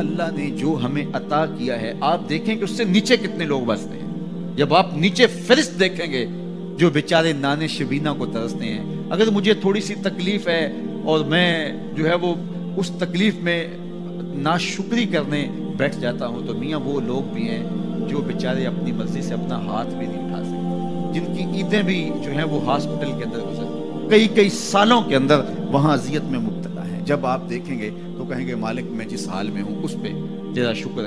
अल्लाह ने जो हमें अता किया है, आप देखें कि उससे नीचे कितने लोग बसते हैं। जब आप नीचे फरिश्ते देखेंगे जो बेचारे नाने शबीना को तरसते हैं। अगर मुझे थोड़ी सी तकलीफ है और मैं जो है वो उस तकलीफ में नाशुक्री करने बैठ जाता हूं, तो मियाँ वो लोग भी हैं जो बेचारे अपनी मर्जी से अपना हाथ भी नहीं उठा सकते, जिनकी ईदें भी जो है वो हॉस्पिटल के अंदर गुजरती, कई कई सालों के अंदर वहाँ अजियत में मुबतला है। जब आप देखेंगे तो कहेंगे मालिक मैं जिस हाल में हूँ उस पर तेरा शुक्र है।